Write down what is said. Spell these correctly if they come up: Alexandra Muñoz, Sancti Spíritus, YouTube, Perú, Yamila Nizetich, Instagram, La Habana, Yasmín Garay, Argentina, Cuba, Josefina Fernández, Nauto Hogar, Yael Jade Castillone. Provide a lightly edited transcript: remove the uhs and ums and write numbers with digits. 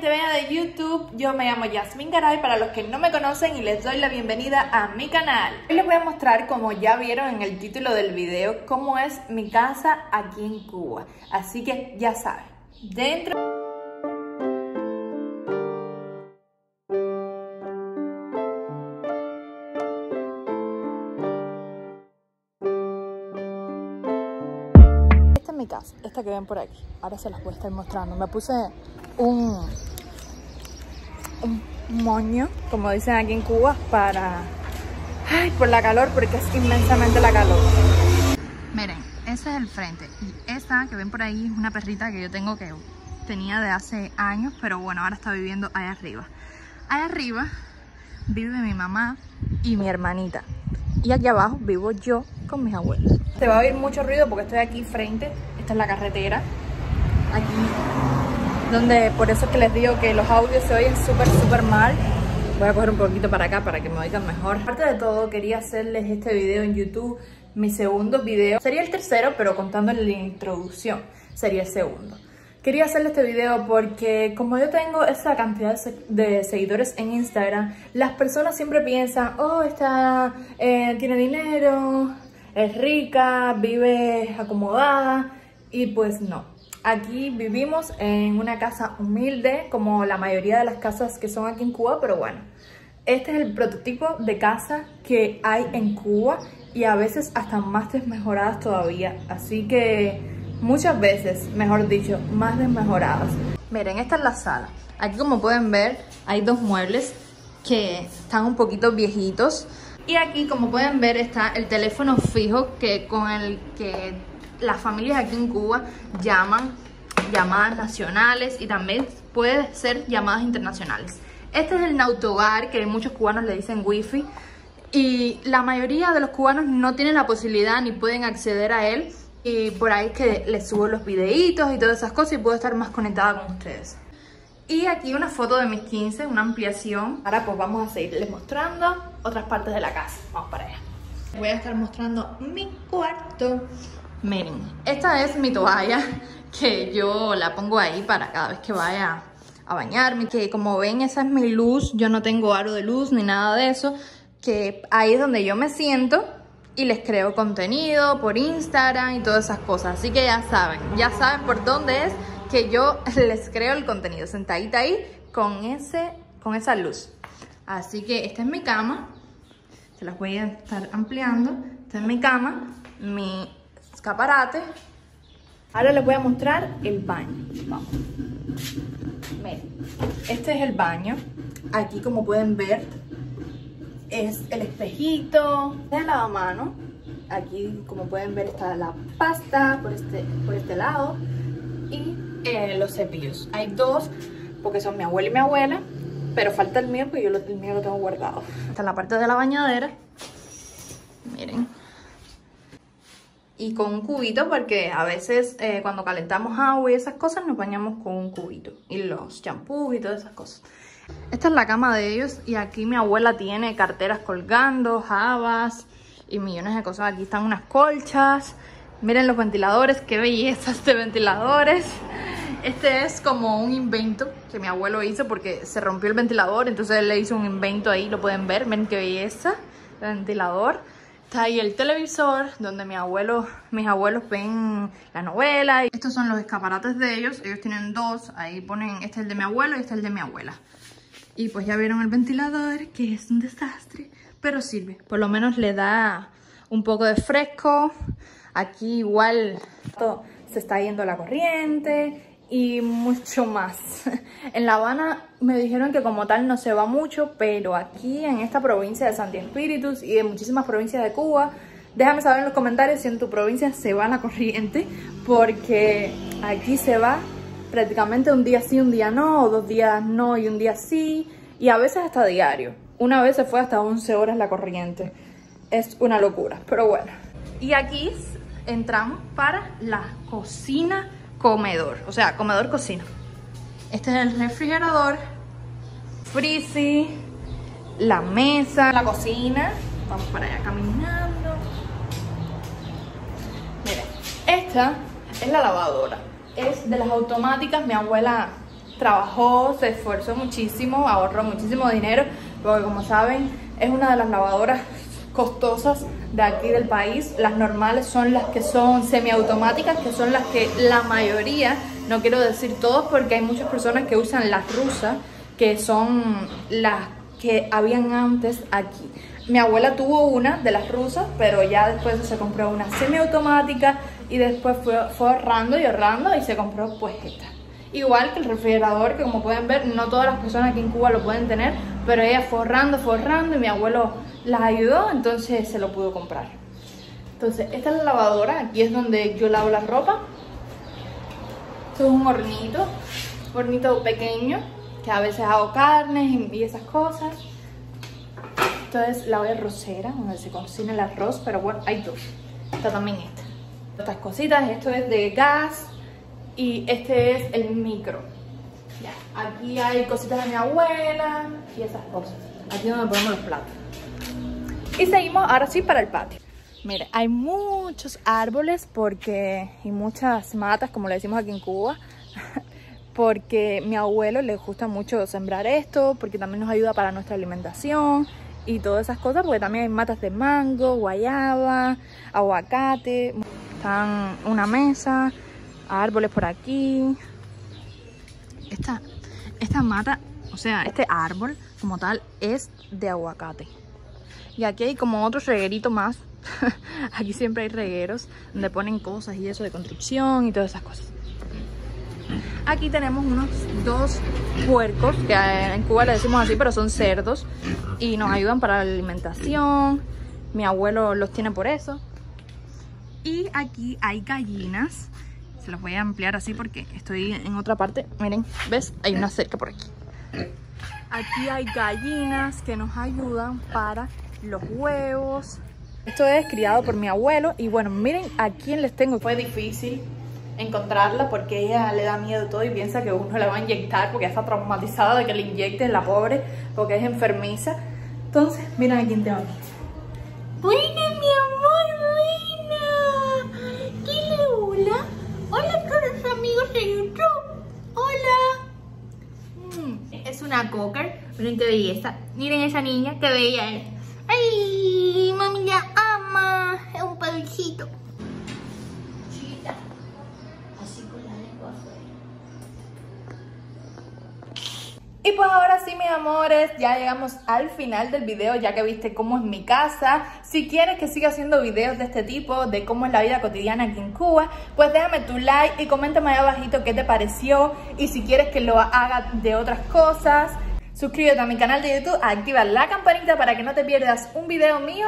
gente bella de YouTube, yo me llamo Yasmín Garay para los que no me conocen y les doy la bienvenida a mi canal. Hoy les voy a mostrar, como ya vieron en el título del video, cómo es mi casa aquí en Cuba. Así que ya saben, dentro... mi casa, esta que ven por aquí, ahora se las voy a estar mostrando. Me puse un moño, como dicen aquí en Cuba, para... ay, por la calor, porque es inmensamente la calor. Miren, ese es el frente, y esta que ven por ahí es una perrita que yo tengo, que tenía de hace años, pero bueno, ahora está viviendo allá arriba. Allá arriba vive mi mamá y mi hermanita, y aquí abajo vivo yo con mis abuelos. Se va a oír mucho ruido porque estoy aquí frente. Esta es la carretera, aquí, donde por eso es que les digo que los audios se oyen súper mal. Voy a coger un poquito para acá para que me oigan mejor. Aparte de todo, quería hacerles este video en YouTube, mi segundo video. Sería el tercero, pero contando la introducción, sería el segundo. Quería hacerle este video porque como yo tengo esa cantidad de seguidores en Instagram, las personas siempre piensan, oh, esta tiene dinero, es rica, vive acomodada, y pues no. Aquí vivimos en una casa humilde, como la mayoría de las casas que son aquí en Cuba, pero bueno. Este es el prototipo de casa que hay en Cuba y a veces hasta más desmejoradas todavía, así que... muchas veces, mejor dicho, más desmejoradas. Miren, esta es la sala. Aquí, como pueden ver, hay dos muebles que están un poquito viejitos. Y aquí, como pueden ver, está el teléfono fijo con el que las familias aquí en Cuba llaman llamadas nacionales y también puede ser llamadas internacionales. Este es el Nauto Hogar, que muchos cubanos le dicen wifi. Y la mayoría de los cubanos no tienen la posibilidad ni pueden acceder a él. Y por ahí es que les subo los videitos y todas esas cosas y puedo estar más conectada con ustedes. Y aquí una foto de mis 15, una ampliación. Ahora pues vamos a seguirles mostrando otras partes de la casa. Vamos para allá. Voy a estar mostrando mi cuarto. Miren, esta es mi toalla, que yo la pongo ahí para cada vez que vaya a bañarme. Que como ven, esa es mi luz. Yo no tengo aro de luz ni nada de eso. Que ahí es donde yo me siento y les creo contenido por Instagram y todas esas cosas. Así que ya saben por dónde es que yo les creo el contenido. Sentadita ahí con esa luz. Así que esta es mi cama. Se las voy a estar ampliando. Esta es mi cama, mi escaparate. Ahora les voy a mostrar el baño. Vamos. Miren, este es el baño. Aquí, como pueden ver, es el espejito, el lavamano. Aquí, como pueden ver, está la pasta por este lado. Y los cepillos. Hay dos, porque son mi abuela y mi abuela. Pero falta el mío, porque yo el mío lo tengo guardado. Está en la parte de la bañadera. Miren. Y con un cubito, porque a veces cuando calentamos agua y esas cosas, nos bañamos con un cubito. Y los champús y todas esas cosas. Esta es la cama de ellos y aquí mi abuela tiene carteras colgando, jabas y millones de cosas. Aquí están unas colchas. Miren los ventiladores, qué bellezas de ventiladores. Este es como un invento que mi abuelo hizo porque se rompió el ventilador. Entonces él le hizo un invento ahí, lo pueden ver. Miren qué belleza, el ventilador. Está ahí el televisor donde mis abuelos ven la novela. Estos son los escaparates de ellos. Ellos tienen dos. Ahí ponen, este es el de mi abuelo y este es el de mi abuela. Y pues ya vieron el ventilador, que es un desastre, pero sirve. Por lo menos le da un poco de fresco. Aquí igual todo se está yendo la corriente y mucho más. En La Habana me dijeron que como tal no se va mucho, pero aquí en esta provincia de Sancti Spíritus y de muchísimas provincias de Cuba, déjame saber en los comentarios si en tu provincia se va la corriente, porque aquí se va prácticamente un día sí, un día no, o dos días no y un día sí, y a veces hasta diario. Una vez se fue hasta 11 horas la corriente. Es una locura, pero bueno. Y aquí entramos para la cocina-comedor, o sea, comedor-cocina. Este es el refrigerador, freezer, la mesa, la cocina. Vamos para allá caminando. Miren, esta es la lavadora. Es de las automáticas. Mi abuela trabajó, se esforzó muchísimo, ahorró muchísimo dinero, porque como saben es una de las lavadoras costosas de aquí del país. Las normales son las que son semiautomáticas, que son las que la mayoría, no quiero decir todos porque hay muchas personas que usan las rusas, que son las que habían antes aquí. Mi abuela tuvo una de las rusas, pero ya después se compró una semiautomática y después fue ahorrando y ahorrando y se compró pues esta. Igual que el refrigerador, que como pueden ver, no todas las personas aquí en Cuba lo pueden tener, pero ella fue ahorrando y mi abuelo las ayudó, entonces se lo pudo comprar. Entonces esta es la lavadora, aquí es donde yo lavo la ropa. Esto es un hornito, pequeño, que a veces hago carnes y esas cosas. Esto es la olla arrocera, donde se cocina el arroz, pero bueno, hay dos. Está también esta. Estas cositas, esto es de gas y este es el micro. Ya. Aquí hay cositas de mi abuela y esas cosas. Aquí es donde ponemos los platos. Y seguimos ahora sí para el patio. Mira, hay muchos árboles y muchas matas, como le decimos aquí en Cuba, porque mi abuelo le gusta mucho sembrar esto, porque también nos ayuda para nuestra alimentación y todas esas cosas, porque también hay matas de mango, guayaba, aguacate. Están una mesa, árboles por aquí. Esta mata, o sea, este árbol como tal es de aguacate. Y aquí hay como otro reguerito más. Aquí siempre hay regueros donde ponen cosas y eso de construcción y todas esas cosas. Aquí tenemos unos 2 puercos, que en Cuba le decimos así, pero son cerdos, y nos ayudan para la alimentación. Mi abuelo los tiene por eso. Y aquí hay gallinas. Se los voy a ampliar así porque estoy en otra parte. Miren, ¿ves? Hay una cerca por aquí. Aquí hay gallinas que nos ayudan para los huevos. Esto es criado por mi abuelo. Y bueno, miren a quién les tengo. Fue difícil encontrarla porque ella le da miedo todo y piensa que uno la va a inyectar, porque está traumatizada de que le inyecten, la pobre, porque es enfermiza. Entonces, miren a quién tengo aquí. Buena, mi amor, buena. ¿Qué le hola? Hola, caros amigos de YouTube. Hola. Es una cocker. Miren qué belleza. Miren esa niña, qué bella es. Ay, mami la ama. Es un peluchito. Y pues ahora sí, mis amores, ya llegamos al final del video, ya que viste cómo es mi casa. Si quieres que siga haciendo videos de este tipo, de cómo es la vida cotidiana aquí en Cuba, pues déjame tu like y coméntame ahí abajito qué te pareció. Y si quieres que lo haga de otras cosas, suscríbete a mi canal de YouTube, activa la campanita para que no te pierdas un video mío.